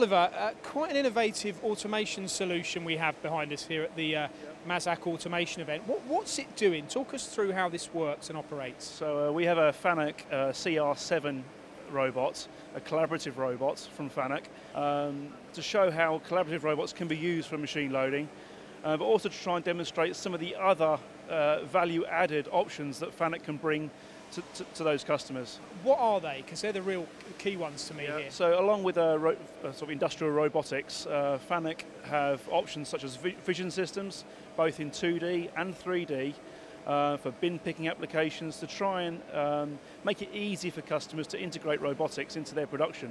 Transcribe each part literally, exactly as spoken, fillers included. Oliver, uh, quite an innovative automation solution we have behind us here at the uh, MAZAK automation event. What, what's it doing? Talk us through how this works and operates. So uh, we have a FANUC uh, C R seven robot, a collaborative robot from FANUC, um, to show how collaborative robots can be used for machine loading, uh, but also to try and demonstrate some of the other uh, value-added options that FANUC can bring To, to those customers. What are they? Because they're the real key ones to me yeah. here. So along with uh, ro uh, sort of industrial robotics, uh, FANUC have options such as vi vision systems, both in two D and three D, uh, for bin picking applications to try and um, make it easy for customers to integrate robotics into their production.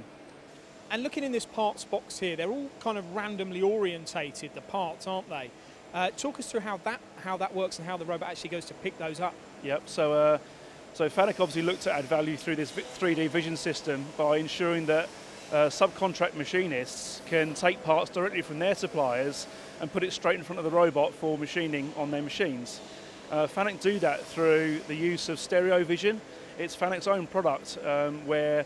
And looking in this parts box here, they're all kind of randomly orientated, the parts, aren't they? Uh, talk us through how that, how that works and how the robot actually goes to pick those up. Yep, so uh, So FANUC obviously looked to add value through this three D vision system by ensuring that uh, subcontract machinists can take parts directly from their suppliers and put it straight in front of the robot for machining on their machines. Uh, FANUC do that through the use of stereo vision. It's FANUC's own product um, where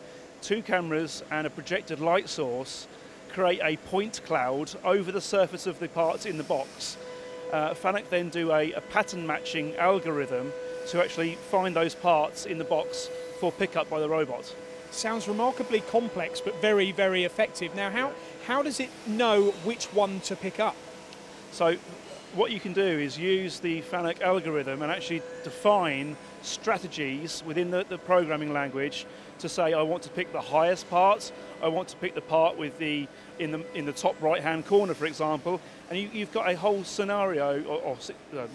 two cameras and a projected light source create a point cloud over the surface of the parts in the box. Uh, FANUC then do a, a pattern matching algorithm to actually find those parts in the box for pickup by the robot. Sounds remarkably complex, but very, very effective. Now, how, how does it know which one to pick up? So what you can do is use the FANUC algorithm and actually define strategies within the, the programming language to say, I want to pick the highest part, I want to pick the part with the, in, the, in the top right-hand corner, for example, and you, you've got a whole scenario, or, or um,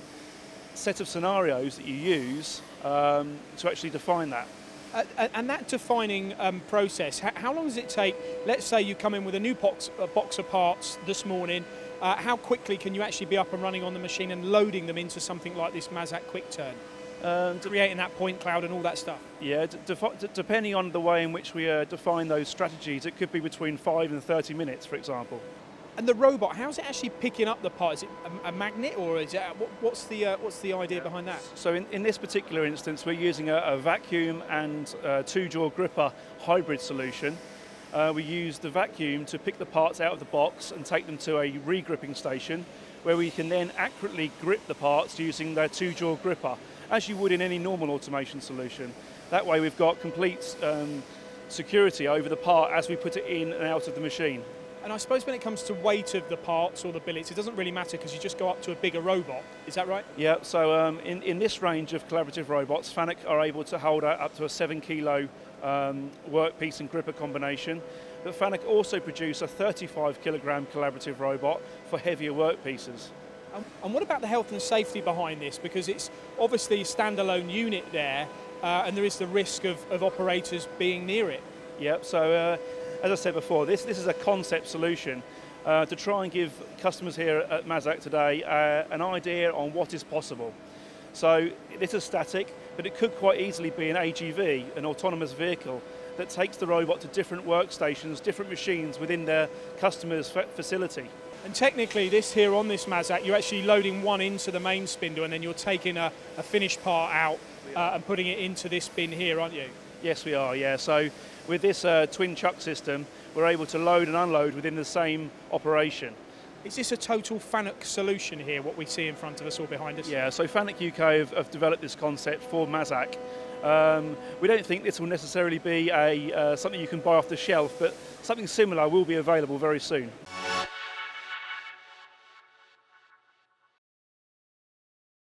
set of scenarios that you use um, to actually define that. Uh, and that defining um, process, how, how long does it take? Let's say you come in with a new box, a box of parts this morning, uh, how quickly can you actually be up and running on the machine and loading them into something like this MAZAK Quick Turn? Um, creating that point cloud and all that stuff? Yeah, depending on the way in which we uh, define those strategies, it could be between five and thirty minutes, for example. And the robot, how's it actually picking up the part? Is it a, a magnet, or is it, what, what's the uh, what's the idea behind that? So in, in this particular instance, we're using a, a vacuum and uh, two-jaw gripper hybrid solution. Uh, we use the vacuum to pick the parts out of the box and take them to a regripping station, where we can then accurately grip the parts using their two-jaw gripper, as you would in any normal automation solution. That way, we've got complete um, security over the part as we put it in and out of the machine. And I suppose when it comes to weight of the parts or the billets, it doesn't really matter because you just go up to a bigger robot. Is that right? Yeah, so um, in, in this range of collaborative robots, FANUC are able to hold up to a seven kilo um, workpiece and gripper combination. But FANUC also produce a thirty-five kilogram collaborative robot for heavier workpieces. And, and what about the health and safety behind this? Because it's obviously a standalone unit there, uh, and there is the risk of, of operators being near it. Yeah, so uh, as I said before, this, this is a concept solution uh, to try and give customers here at MAZAK today uh, an idea on what is possible. So this is static, but it could quite easily be an A G V, an autonomous vehicle, that takes the robot to different workstations, different machines within their customer's facility. And technically, this here on this MAZAK, you're actually loading one into the main spindle and then you're taking a, a finished part out uh, and putting it into this bin here, aren't you? Yes, we are, yeah. So with this uh, twin chuck system, we're able to load and unload within the same operation. Is this a total FANUC solution here, what we see in front of us or behind us? Yeah, so FANUC U K have, have developed this concept for MAZAK. Um, we don't think this will necessarily be a, uh, something you can buy off the shelf, but something similar will be available very soon.